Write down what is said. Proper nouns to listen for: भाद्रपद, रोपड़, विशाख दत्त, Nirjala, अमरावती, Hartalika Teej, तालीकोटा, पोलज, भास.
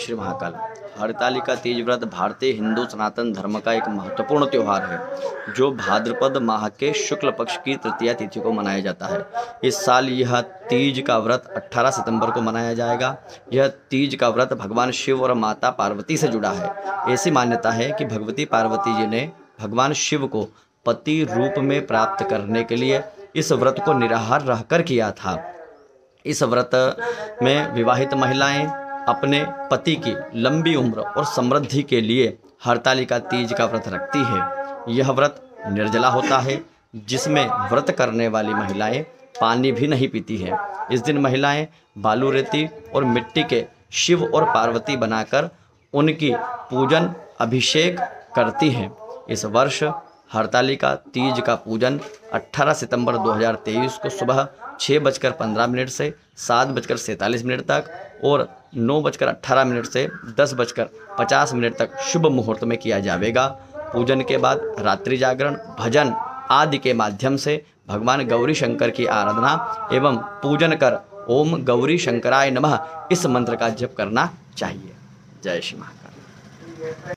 श्री महाकाल। हरतालिका तीज व्रत भारतीय हिंदू सनातन धर्म का एक महत्वपूर्ण त्यौहार है जो भाद्रपद माह के शुक्ल पक्ष की तृतीया तिथि को मनाया जाता है। इस साल यह तीज का व्रत 18 सितंबर को मनाया जाएगा। यह तीज का व्रत भगवान शिव और माता पार्वती से जुड़ा है। ऐसी मान्यता है कि भगवती पार्वती जी ने भगवान शिव को पति रूप में प्राप्त करने के लिए इस व्रत को निराहार रहकर किया था। इस व्रत में विवाहित महिलाएँ अपने पति की लंबी उम्र और समृद्धि के लिए हरतालिका तीज का व्रत रखती है। यह व्रत निर्जला होता है जिसमें व्रत करने वाली महिलाएं पानी भी नहीं पीती हैं। इस दिन महिलाएं बालू, रेती और मिट्टी के शिव और पार्वती बनाकर उनकी पूजन अभिषेक करती हैं। इस वर्ष हरतालिका तीज का पूजन 18 सितंबर 2023 को सुबह 6:15 से 7:47 तक और 9:18 से 10:50 तक शुभ मुहूर्त में किया जाएगा। पूजन के बाद रात्रि जागरण, भजन आदि के माध्यम से भगवान गौरी शंकर की आराधना एवं पूजन कर ओम गौरी शंकराय नमः इस मंत्र का जप करना चाहिए। जय श्री महाकाल।